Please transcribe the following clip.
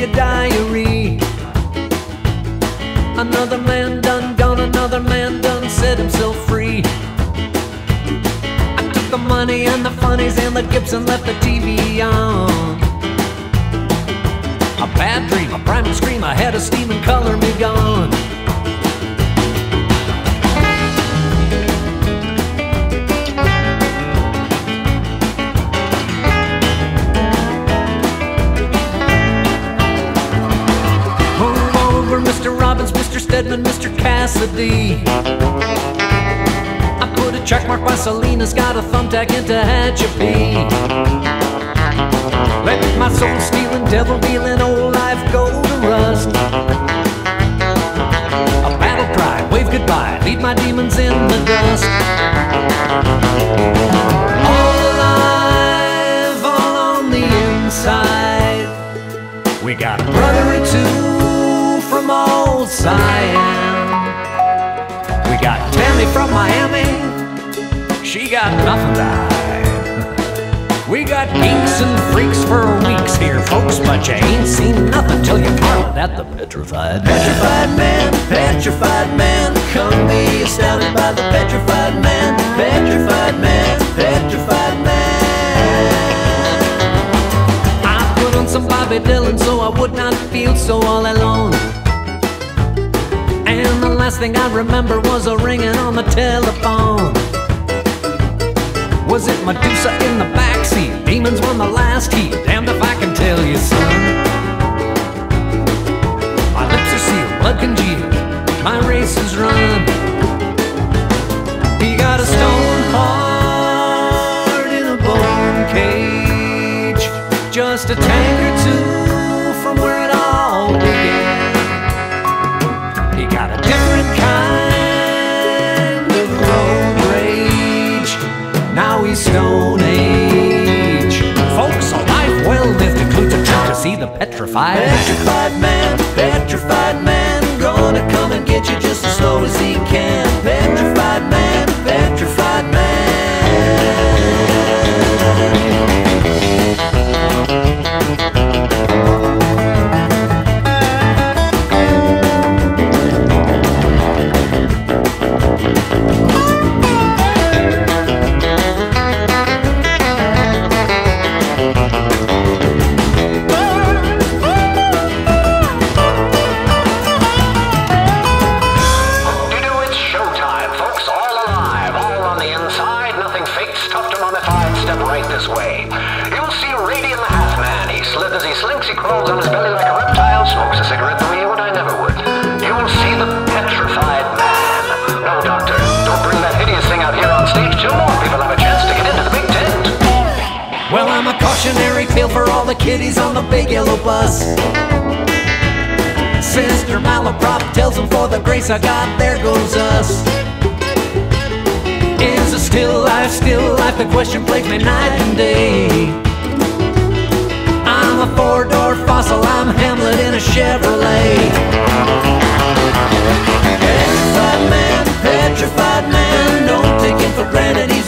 your diary. Another man done gone, another man done set himself free. I took the money and the funnies and the Gibson, left the TV on. A bad dream, a primal scream, I had a steam and color me gone. Mr. Robbins, Mr. Stedman, Mr. Cassidy. I put a check mark by Salinas, got a thumbtack into Hatchaby. Let my soul stealing, devil dealing, old life go to rust. A battle cry, wave goodbye, leave my demons in the dust. All alive, all on the inside. We got a brother or two from old Siam. We got Tammy from Miami, she got nothing to hide. We got geeks and freaks for weeks here, folks, but you ain't seen nothing till you call it at the Petrified Man. Petrified Man, Petrified Man, come be astounded by the Petrified Man. Petrified Man, Petrified Man. I put on some Bobby Dylan so I would not feel so all alone. And the last thing I remember was a ringing on the telephone. Was it Medusa in the backseat? Demons won the last heat. Damned if I can tell you, son. My lips are sealed, blood congealed, my race is run. He got a stone heart in a bone cage, just a tank or two from where it all began. Now he's Stone Age. Folks, a life well lived includes a trip to see the Petrified Man. Petrified Man, Petrified Man, gonna come and get you just as slow as he can. Petrified Man, Petrified Man. For all the kiddies on the big yellow bus, Sister Malaprop tells them, for the grace I got, there goes us. Is it still life, the question plagues me night and day. I'm a four-door fossil, I'm Hamlet in a Chevrolet. Petrified man, petrified man, don't take him for granted.